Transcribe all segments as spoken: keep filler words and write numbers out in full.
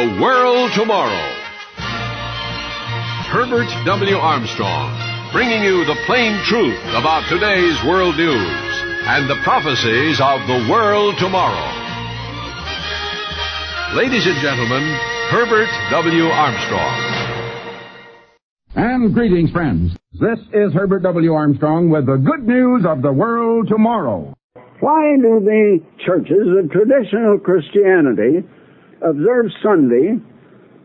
The World Tomorrow. Herbert W. Armstrong, bringing you the plain truth about today's world news and the prophecies of the world tomorrow. Ladies and gentlemen, Herbert W. Armstrong. And greetings, friends. This is Herbert W. Armstrong with the good news of the world tomorrow. Why do the churches of traditional Christianity observe Sunday,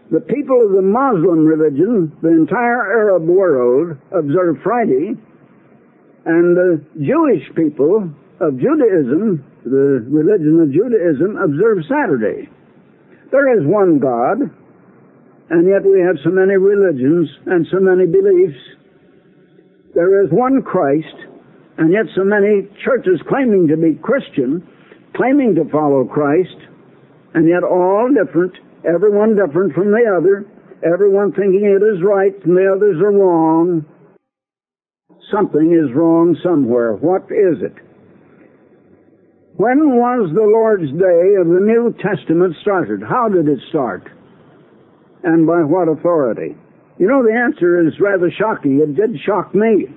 the people of the Muslim religion, the entire Arab world, observe Friday, and the Jewish people of Judaism, the religion of Judaism, observe Saturday? There is one God, and yet we have so many religions and so many beliefs. There is one Christ, and yet so many churches claiming to be Christian, claiming to follow Christ, and yet all different, everyone different from the other, everyone thinking it is right and the others are wrong. Something is wrong somewhere. What is it? When was the Lord's Day of the New Testament started? How did it start? And by what authority? You know, the answer is rather shocking. It did shock me.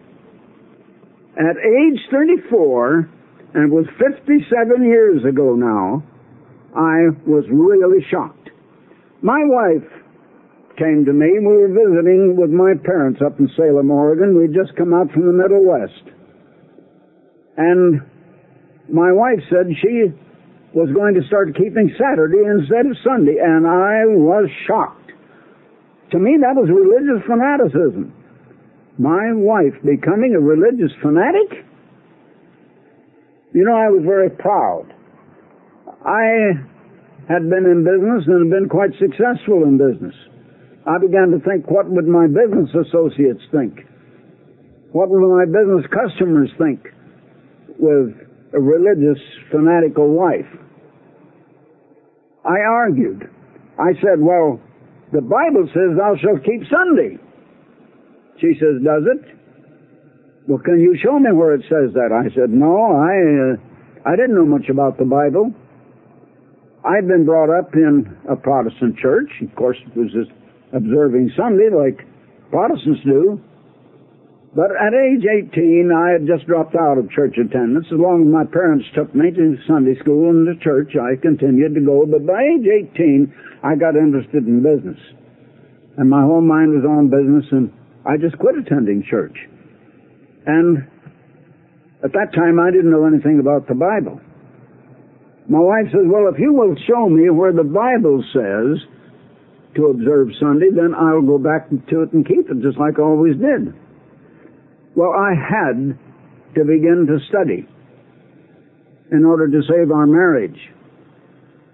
At age thirty-four, and it was fifty-seven years ago now, I was really shocked. My wife came to me. We were visiting with my parents up in Salem, Oregon. We'd just come out from the Middle West. And my wife said she was going to start keeping Saturday instead of Sunday, and I was shocked. To me, that was religious fanaticism. My wife becoming a religious fanatic? You know, I was very proud. I had been in business and had been quite successful in business. I began to think, what would my business associates think? What would my business customers think with a religious, fanatical wife? I argued. I said, well, the Bible says thou shalt keep Sunday. She says, does it? Well, can you show me where it says that? I said, no, I, uh, I didn't know much about the Bible. I'd been brought up in a Protestant church. Of course, it was just observing Sunday like Protestants do. But at age eighteen, I had just dropped out of church attendance. As long as my parents took me to Sunday school and the church, I continued to go. But by age eighteen, I got interested in business. And my whole mind was on business, and I just quit attending church. And at that time, I didn't know anything about the Bible. My wife says, well, if you will show me where the Bible says to observe Sunday, then I'll go back to it and keep it, just like I always did. Well, I had to begin to study in order to save our marriage,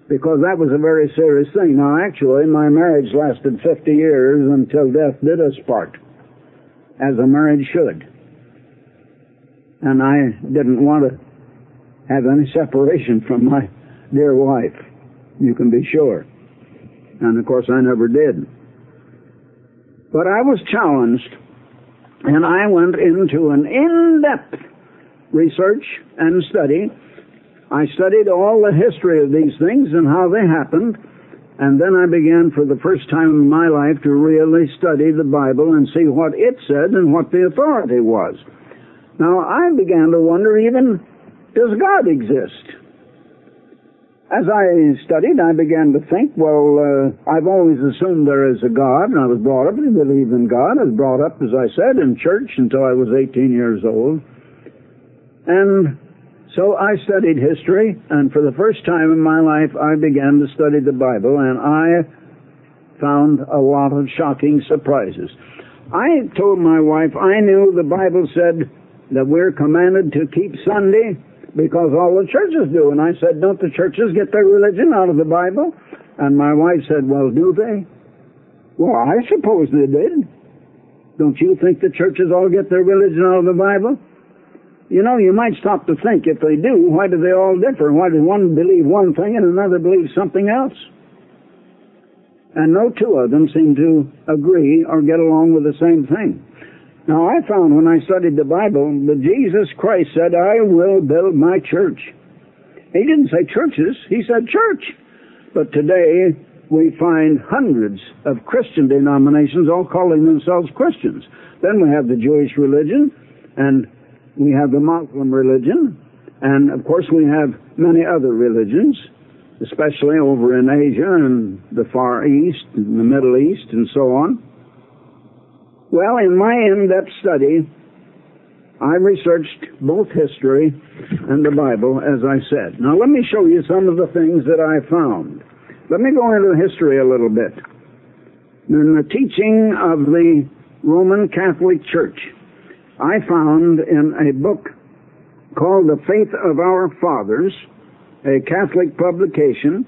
because that was a very serious thing. Now, actually, my marriage lasted fifty years until death did us part, as a marriage should. And I didn't want to have any separation from my dear wife, you can be sure. And of course I never did. But I was challenged, and I went into an in-depth research and study. I studied all the history of these things and how they happened, and then I began for the first time in my life to really study the Bible and see what it said and what the authority was. Now, I began to wonder, even, does God exist? As I studied, I began to think, well, uh, I've always assumed there is a God, and I was brought up to believe in God. I was brought up, as I said, in church until I was eighteen years old. And so I studied history, and for the first time in my life, I began to study the Bible, and I found a lot of shocking surprises. I told my wife I knew the Bible said that we're commanded to keep Sunday because all the churches do. And I said, don't the churches get their religion out of the Bible? And my wife said, well, do they? Well, I suppose they did. Don't you think the churches all get their religion out of the Bible? You know, you might stop to think, if they do, why do they all differ? Why does one believe one thing and another believes something else? And no two of them seem to agree or get along with the same thing. Now, I found when I studied the Bible that Jesus Christ said, I will build my church. He didn't say churches, he said church. But today, we find hundreds of Christian denominations all calling themselves Christians. Then we have the Jewish religion, and we have the Muslim religion, and of course we have many other religions, especially over in Asia and the Far East and the Middle East and so on. Well, in my in-depth study, I researched both history and the Bible, as I said. Now let me show you some of the things that I found. Let me go into history a little bit. In the teaching of the Roman Catholic Church, I found in a book called The Faith of Our Fathers, a Catholic publication,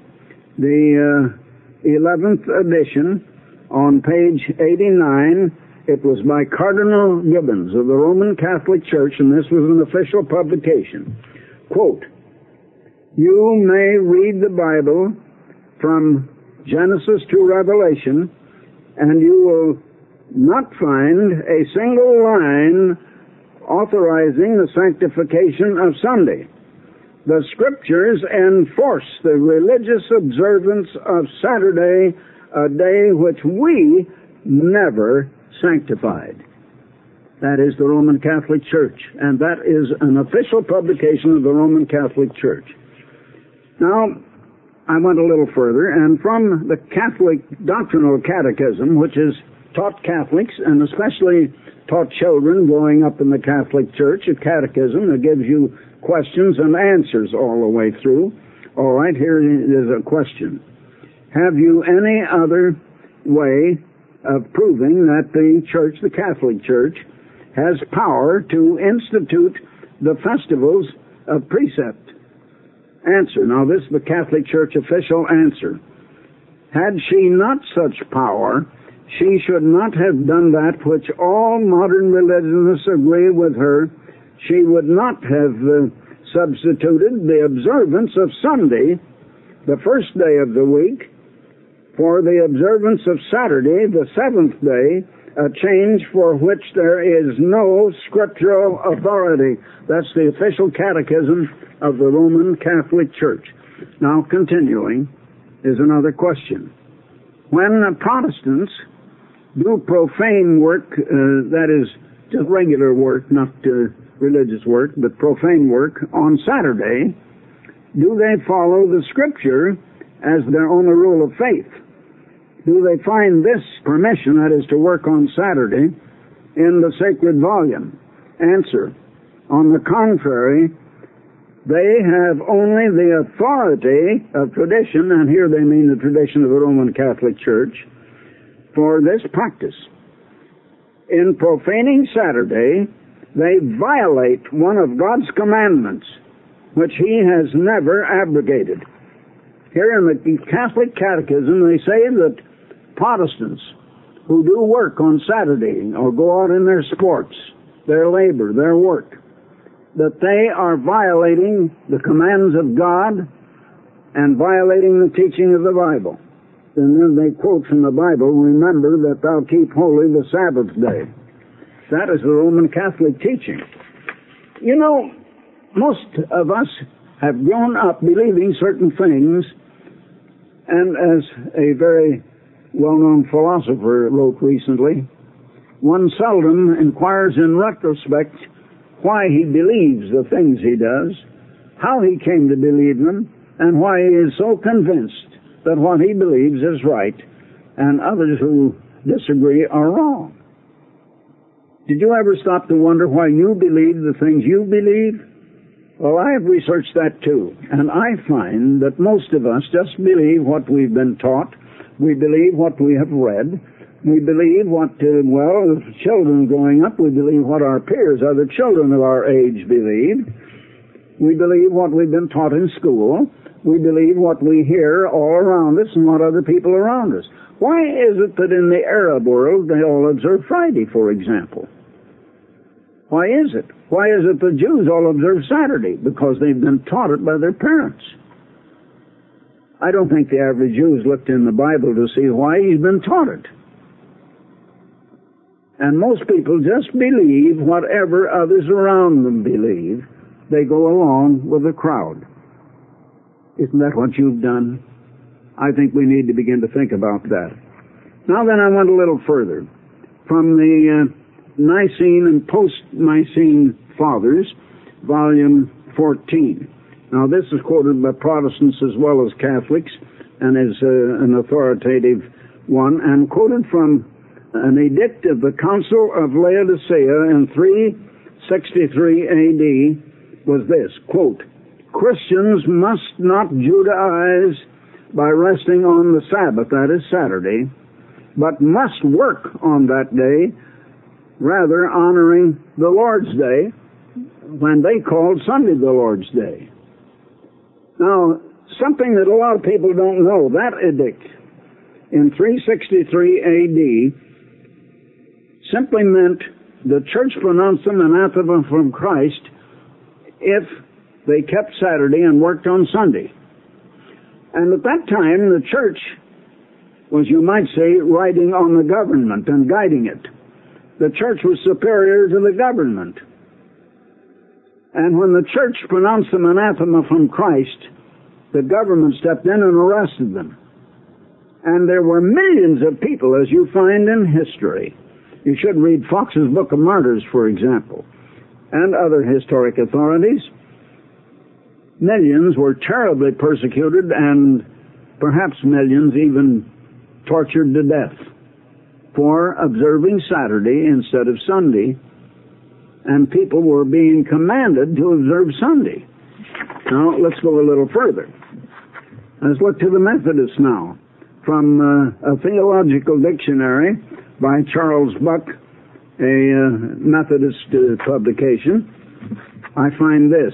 the uh, eleventh edition, on page eighty-nine. It was by Cardinal Gibbons of the Roman Catholic Church, and this was an official publication. Quote, "You may read the Bible from Genesis to Revelation, and you will not find a single line authorizing the sanctification of Sunday. The Scriptures enforce the religious observance of Saturday, a day which we never sanctified." That is the Roman Catholic Church, and that is an official publication of the Roman Catholic Church. Now, I went a little further, and from the Catholic Doctrinal Catechism, which is taught Catholics, and especially taught children growing up in the Catholic Church, a catechism that gives you questions and answers all the way through. All right, here is a question. Have you any other way of proving that the Church, the Catholic Church, has power to institute the festivals of precept? Answer. Now, this is the Catholic Church official answer. Had she not such power, she should not have done that which all modern religionists agree with her. She would not have uh, substituted the observance of Sunday, the first day of the week, for the observance of Saturday, the seventh day, a change for which there is no scriptural authority. That's the official catechism of the Roman Catholic Church. Now, continuing, is another question. When the Protestants do profane work, uh, that is just regular work, not uh, religious work, but profane work, on Saturday, do they follow the Scripture as their only rule of faith? Do they find this permission, that is to work on Saturday, in the sacred volume? Answer. On the contrary, they have only the authority of tradition, and here they mean the tradition of the Roman Catholic Church, for this practice. In profaning Saturday, they violate one of God's commandments, which He has never abrogated. Here in the Catholic Catechism, they say that Protestants who do work on Saturday or go out in their sports, their labor, their work, that they are violating the commands of God and violating the teaching of the Bible. And then they quote from the Bible, "Remember that thou keep holy the Sabbath day." That is the Roman Catholic teaching. You know, most of us have grown up believing certain things, and as a very well-known philosopher wrote recently, one seldom inquires in retrospect why he believes the things he does, how he came to believe them, and why he is so convinced that what he believes is right, and others who disagree are wrong. Did you ever stop to wonder why you believe the things you believe? Well, I have researched that too, and I find that most of us just believe what we've been taught, we believe what we have read, we believe what, uh, well, as children growing up, we believe what our peers, other children of our age, believe, we believe what we've been taught in school, we believe what we hear all around us and what other people around us. Why is it that in the Arab world they all observe Friday, for example? Why is it? Why is it the Jews all observe Saturday? Because they've been taught it by their parents. I don't think the average Jew has looked in the Bible to see why he's been taught it. And most people just believe whatever others around them believe. They go along with the crowd. Isn't that what you've done? I think we need to begin to think about that. Now then, I went a little further. From the uh, Nicene and Post-Nicene Fathers, volume fourteen. Now this is quoted by Protestants as well as Catholics, and is uh, an authoritative one, and quoted from an edict of the Council of Laodicea in three sixty-three A D was this, quote, "Christians must not Judaize by resting on the Sabbath," that is Saturday, "but must work on that day, rather honoring the Lord's Day," when they called Sunday the Lord's Day. Now, something that a lot of people don't know, that edict in three sixty-three A D simply meant the church pronounced them anathema from Christ if they kept Saturday and worked on Sunday. And at that time, the church was, you might say, riding on the government and guiding it. The church was superior to the government. And when the church pronounced them anathema from Christ, the government stepped in and arrested them. And there were millions of people, as you find in history. You should read Fox's Book of Martyrs, for example, and other historic authorities. Millions were terribly persecuted, and perhaps millions even tortured to death for observing Saturday instead of Sunday, and people were being commanded to observe Sunday. Now, let's go a little further. Let's look to the Methodists now, from uh, a theological dictionary by Charles Buck, a uh, Methodist uh, publication. I find this,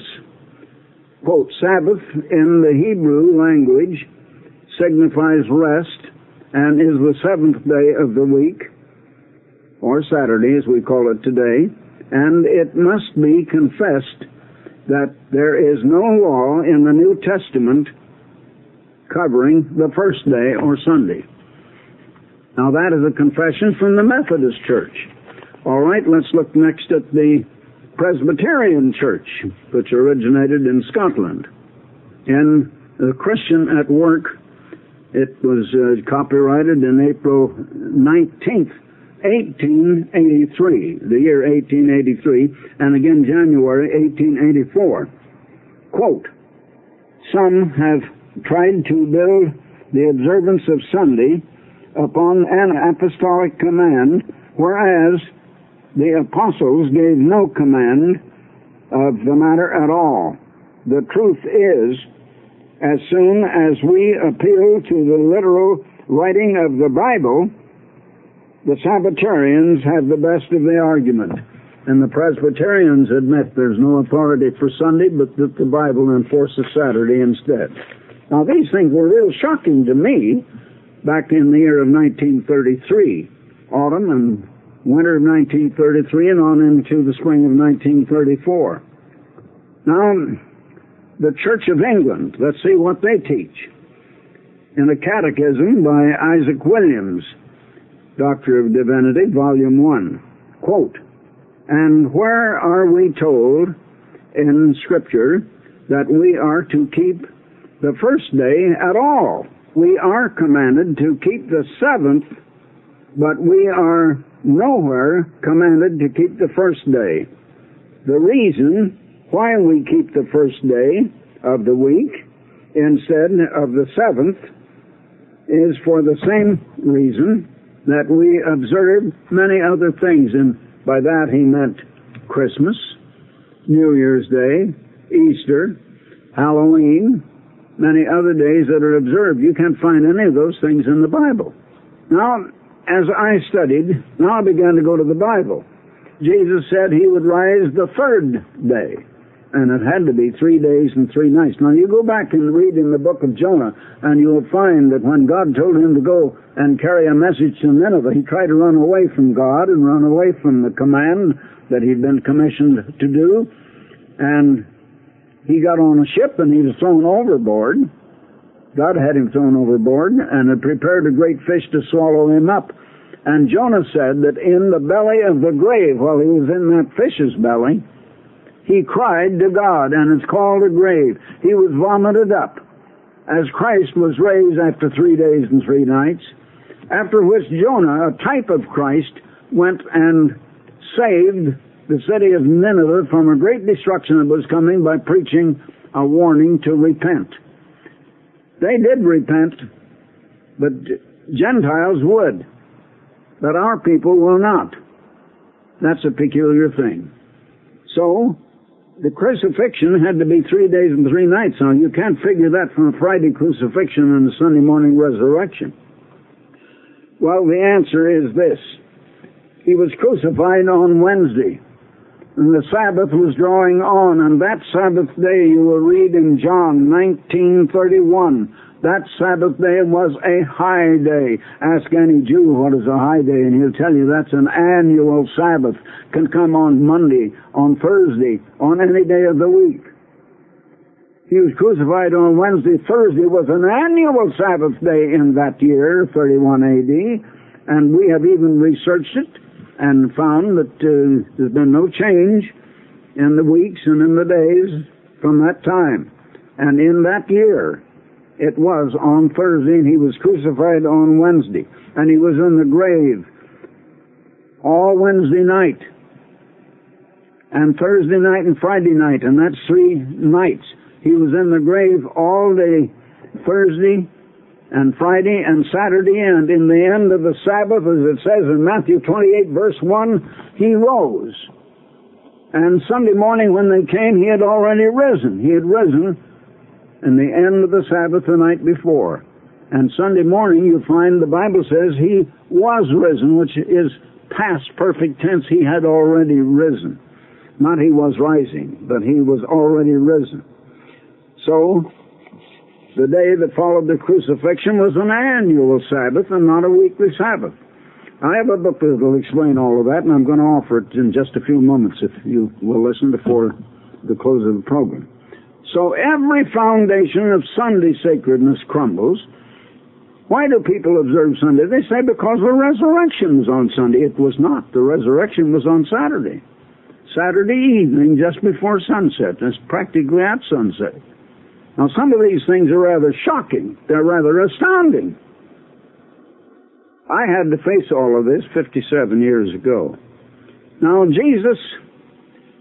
quote, "Sabbath in the Hebrew language signifies rest and is the seventh day of the week, or Saturday as we call it today, and it must be confessed that there is no law in the New Testament covering the first day or Sunday." Now that is a confession from the Methodist Church. All right, let's look next at the Presbyterian Church, which originated in Scotland. In The Christian at Work, it was uh, copyrighted in April nineteenth, eighteen eighty-three, the year eighteen eighty-three, and again January eighteen eighty-four. Quote, "Some have tried to build the observance of Sunday upon an apostolic command, whereas the apostles gave no command of the matter at all. The truth is, as soon as we appeal to the literal writing of the Bible, the Sabbatarians have the best of the argument." And the Presbyterians admit there's no authority for Sunday, but that the Bible enforces Saturday instead. Now, these things were real shocking to me back in the year of nineteen thirty-three, autumn and winter of nineteen thirty-three, and on into the spring of nineteen thirty-four. Now, the Church of England, let's see what they teach. In a catechism by Isaac Williams, Doctor of Divinity, Volume one, quote, "And where are we told in Scripture that we are to keep the first day at all? We are commanded to keep the seventh, but we are nowhere commanded to keep the first day. The reason why we keep the first day of the week instead of the seventh is for the same reason that we observe many other things," and by that he meant Christmas, New Year's Day, Easter, Halloween, many other days that are observed. You can't find any of those things in the Bible. Now, as I studied, now I began to go to the Bible. Jesus said he would rise the third day, and it had to be three days and three nights. Now, you go back and read in the book of Jonah, and you will find that when God told him to go and carry a message to Nineveh, he tried to run away from God and run away from the command that he'd been commissioned to do, and he got on a ship and he was thrown overboard. God had him thrown overboard and had prepared a great fish to swallow him up. And Jonah said that in the belly of the grave, while he was in that fish's belly, he cried to God, and it's called a grave. He was vomited up. as Christ was raised after three days and three nights, after which Jonah, a type of Christ, went and saved the city of Nineveh from a great destruction that was coming by preaching a warning to repent. They did repent, but Gentiles would, but our people will not. That's a peculiar thing. So, the crucifixion had to be three days and three nights. Now, you can't figure that from a Friday crucifixion and a Sunday morning resurrection. Well, the answer is this. He was crucified on Wednesday, and the Sabbath was drawing on, and that Sabbath day, you will read in John nineteen thirty-one, that Sabbath day was a high day. Ask any Jew what is a high day, and he'll tell you that's an annual Sabbath. Can come on Monday, on Thursday, on any day of the week. He was crucified on Wednesday. Thursday was an annual Sabbath day in that year, thirty-one A D, and we have even researched it and found that uh, there's been no change in the weeks and in the days from that time. And in that year, it was on Thursday, and he was crucified on Wednesday. And he was in the grave all Wednesday night, and Thursday night and Friday night, and that's three nights. He was in the grave all day Thursday and Friday and Saturday, and in the end of the Sabbath, as it says in Matthew twenty-eight, verse one, he rose. And Sunday morning when they came, he had already risen. He had risen in the end of the Sabbath the night before. And Sunday morning you find the Bible says he was risen, which is past perfect tense. He had already risen. Not he was rising, but he was already risen. So, the day that followed the crucifixion was an annual Sabbath and not a weekly Sabbath. I have a book that will explain all of that, and I'm going to offer it in just a few moments if you will listen before the close of the program. So every foundation of Sunday sacredness crumbles. Why do people observe Sunday? They say because the resurrection was on Sunday. It was not. The resurrection was on Saturday. Saturday evening, just before sunset. That's practically at sunset. Now, some of these things are rather shocking. They're rather astounding. I had to face all of this fifty-seven years ago. Now, Jesus,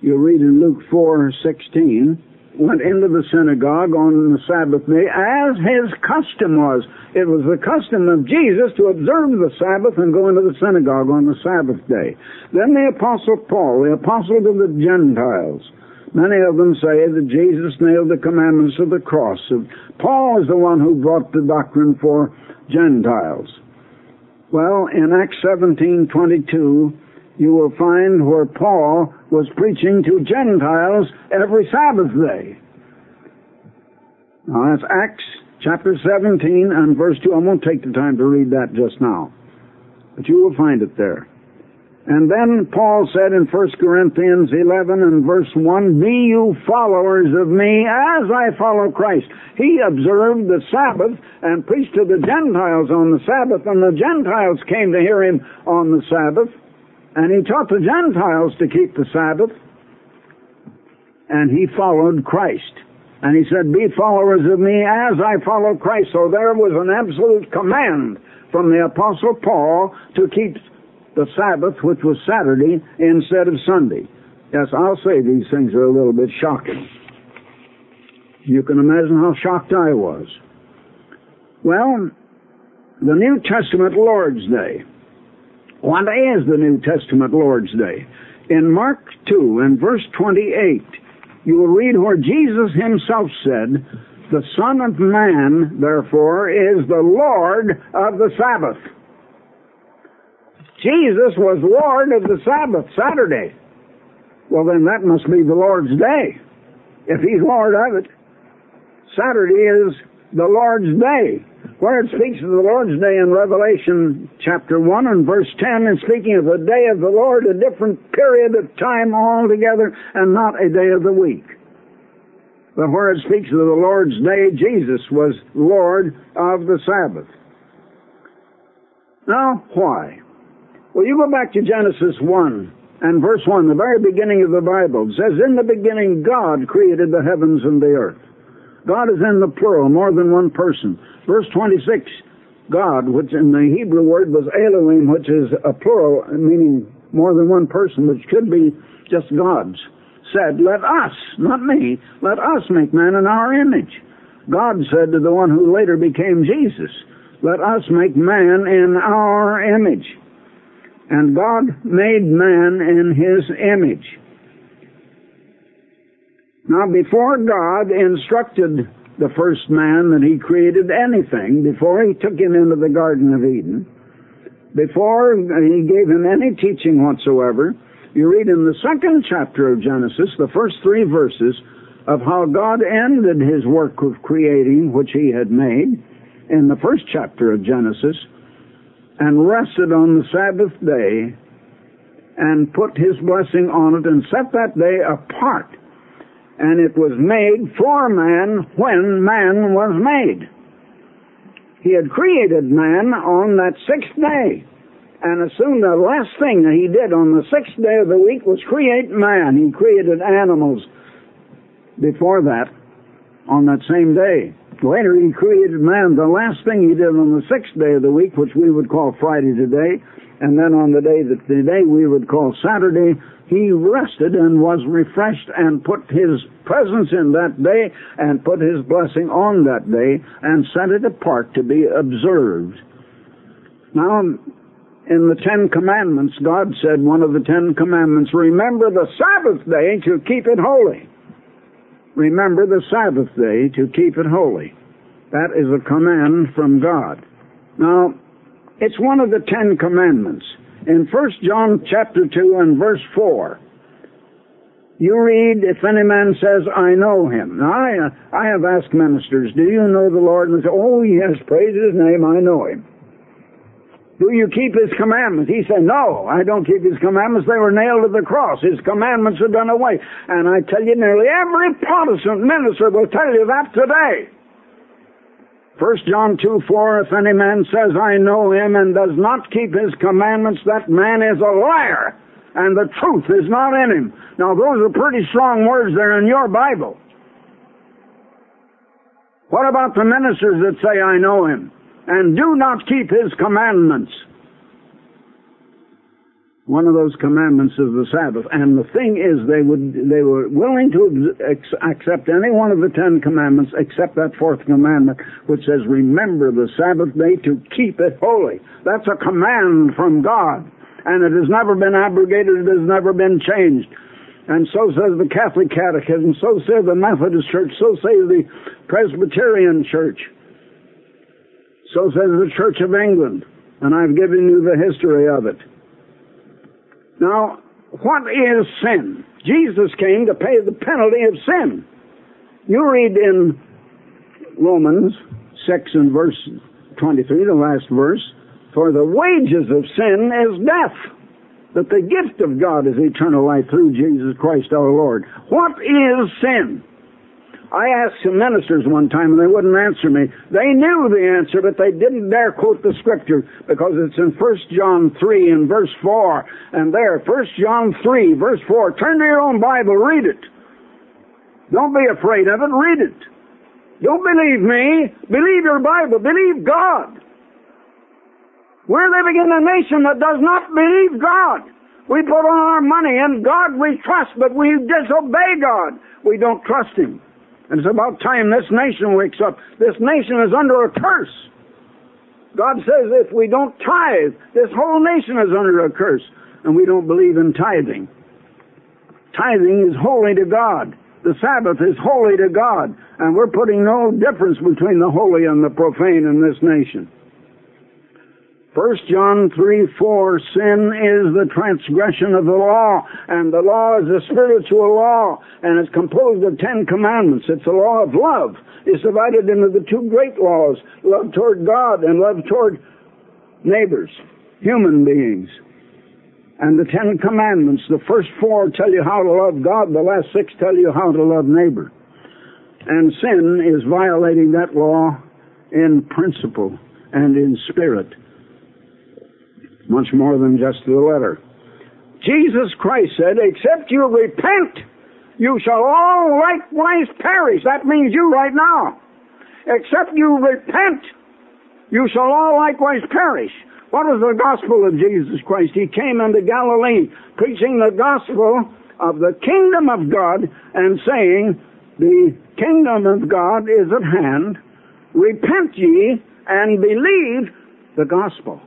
you read in Luke four sixteen, went into the synagogue on the Sabbath day as his custom was. It was the custom of Jesus to observe the Sabbath and go into the synagogue on the Sabbath day. Then the Apostle Paul, the apostle to the Gentiles, many of them say that Jesus nailed the commandments to the cross. Paul is the one who brought the doctrine for Gentiles. Well, in Acts seventeen twenty-two, you will find where Paul was preaching to Gentiles every Sabbath day. Now, that's Acts chapter seventeen and verse two. I won't take the time to read that just now, but you will find it there. And then Paul said in First Corinthians eleven and verse one, "Be you followers of me as I follow Christ." He observed the Sabbath and preached to the Gentiles on the Sabbath, and the Gentiles came to hear him on the Sabbath, and he taught the Gentiles to keep the Sabbath, and he followed Christ. And he said, "Be followers of me as I follow Christ." So there was an absolute command from the Apostle Paul to keep the Sabbath, which was Saturday, instead of Sunday. Yes, I'll say these things are a little bit shocking. You can imagine how shocked I was. Well, the New Testament Lord's Day. What is the New Testament Lord's Day? In Mark two and verse twenty-eight, you will read where Jesus himself said, "The Son of Man, therefore, is the Lord of the Sabbath." Jesus was Lord of the Sabbath, Saturday. Well, then that must be the Lord's Day, if he's Lord of it. Saturday is the Lord's Day. Where it speaks of the Lord's Day in Revelation chapter one and verse ten, and speaking of the day of the Lord, a different period of time altogether, and not a day of the week. But where it speaks of the Lord's Day, Jesus was Lord of the Sabbath. Now, why? Well, you go back to Genesis one and verse one, the very beginning of the Bible. It says, "In the beginning God created the heavens and the earth." God is in the plural, more than one person. Verse twenty-six, God, which in the Hebrew word was Elohim, which is a plural, meaning more than one person, which could be just gods, said, let us, not me, let us make man in our image. God said to the one who later became Jesus, let us make man in our image. And God made man in his image. Now, before God instructed the first man that he created anything, before he took him into the Garden of Eden, before he gave him any teaching whatsoever, you read in the second chapter of Genesis, the first three verses, of how God ended his work of creating, which he had made, in the first chapter of Genesis, and rested on the Sabbath day, and put his blessing on it, and set that day apart. And it was made for man when man was made. He had created man on that sixth day. And as soon the last thing that he did on the sixth day of the week was create man. He created animals before that on that same day. Later he created man. The last thing he did on the sixth day of the week, which we would call Friday today, and then on the day that today we would call Saturday, he rested and was refreshed and put his presence in that day and put his blessing on that day and set it apart to be observed. Now, in the Ten Commandments, God said, one of the Ten Commandments, remember the Sabbath day to keep it holy. Remember the Sabbath day to keep it holy. That is a command from God. Now, it's one of the Ten Commandments. In First John chapter two and verse four, you read, if any man says, I know him. Now, I, I have asked ministers, do you know the Lord? And they say, oh, yes, praise his name, I know him. Do you keep his commandments? He said, no, I don't keep his commandments. They were nailed to the cross. His commandments are done away. And I tell you, nearly every Protestant minister will tell you that today. First John two four, if any man says, I know him, and does not keep his commandments, that man is a liar, and the truth is not in him. Now, those are pretty strong words. They're in your Bible. What about the ministers that say, I know him, and do not keep his commandments? One of those commandments is the Sabbath. And the thing is, they would they were willing to accept any one of the Ten Commandments except that fourth commandment, which says, remember the Sabbath day to keep it holy. That's a command from God. And it has never been abrogated. It has never been changed. And so says the Catholic Catechism. So says the Methodist Church. So says the Presbyterian Church. So says the Church of England. And I've given you the history of it. Now, what is sin? Jesus came to pay the penalty of sin. You read in Romans six and verse twenty-three, the last verse, for the wages of sin is death, but the gift of God is eternal life through Jesus Christ our Lord. What is sin? I asked some ministers one time, and they wouldn't answer me. They knew the answer, but they didn't dare quote the Scripture, because it's in First John three and verse four. And there, First John three, verse four, turn to your own Bible, read it. Don't be afraid of it, read it. Don't believe me, believe your Bible, believe God. We're living in a nation that does not believe God. We put on our money, and God we trust, but we disobey God. We don't trust Him. And it's about time this nation wakes up. This nation is under a curse. God says if we don't tithe, this whole nation is under a curse. And we don't believe in tithing. Tithing is holy to God. The Sabbath is holy to God. And we're putting no difference between the holy and the profane in this nation. First John three four, sin is the transgression of the law, and the law is a spiritual law, and it's composed of Ten Commandments. It's the law of love. It's divided into the two great laws, love toward God and love toward neighbors, human beings. And the Ten Commandments, the first four tell you how to love God, the last six tell you how to love neighbor. And sin is violating that law in principle and in spirit, much more than just the letter. Jesus Christ said, except you repent, You shall all likewise perish. That means you right now. Except you repent, you shall all likewise perish. What was the gospel of Jesus Christ? He came into Galilee preaching the gospel of the kingdom of God and saying, the kingdom of God is at hand. Repent ye and believe the gospel.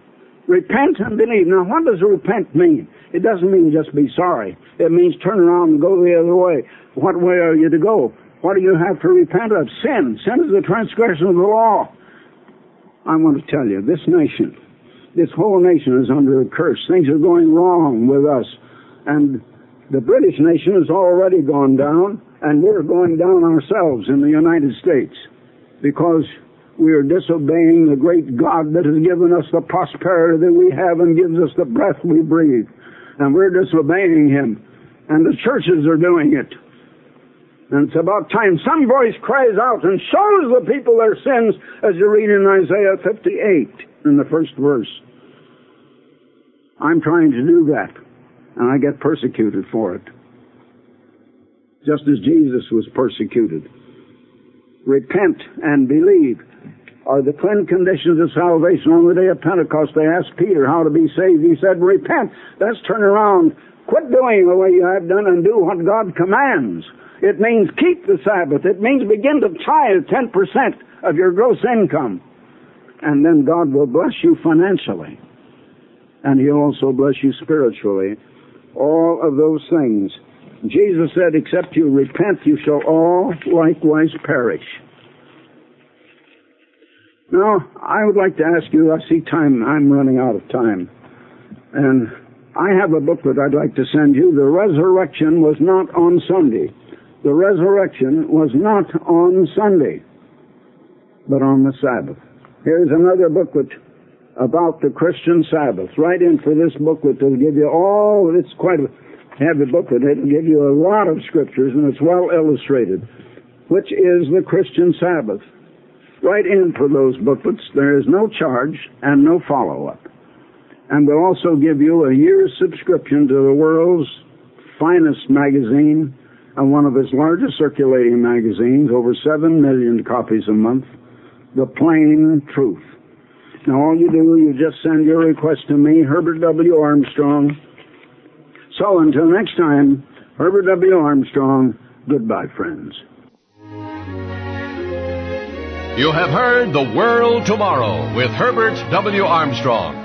Repent and believe. Now, what does repent mean? It doesn't mean just be sorry. It means turn around and go the other way. What way are you to go? What do you have to repent of? Sin. Sin is the transgression of the law. I want to tell you, this nation, this whole nation is under a curse. Things are going wrong with us. And the British nation has already gone down, and we're going down ourselves in the United States because we are disobeying the great God that has given us the prosperity that we have and gives us the breath we breathe. And we're disobeying Him. And the churches are doing it. And it's about time some voice cries out and shows the people their sins, as you read in Isaiah fifty-eight in the first verse. I'm trying to do that, and I get persecuted for it. Just as Jesus was persecuted. Repent and believe are the twin conditions of salvation. On the day of Pentecost, they asked Peter how to be saved. He said, repent. That's turn around. Quit doing the way you have done and do what God commands. It means keep the Sabbath. It means begin to tithe ten percent of your gross income. And then God will bless you financially. And He'll also bless you spiritually. All of those things. Jesus said, except you repent, you shall all likewise perish. Now, I would like to ask you, I see time, I'm running out of time. And I have a booklet I'd like to send you. The resurrection was not on Sunday. The resurrection was not on Sunday, but on the Sabbath. Here's another booklet about the Christian Sabbath. Write in for this booklet. It'll give you all, it's quite a heavy booklet. It'll give you a lot of scriptures, and it's well illustrated. Which is the Christian Sabbath? Write in for those booklets. There is no charge and no follow-up. And we'll also give you a year's subscription to the world's finest magazine and one of its largest circulating magazines, over seven million copies a month, The Plain Truth. Now, all you do, you just send your request to me, Herbert W. Armstrong. So, until next time, Herbert W. Armstrong, goodbye, friends. You have heard The World Tomorrow with Herbert W. Armstrong.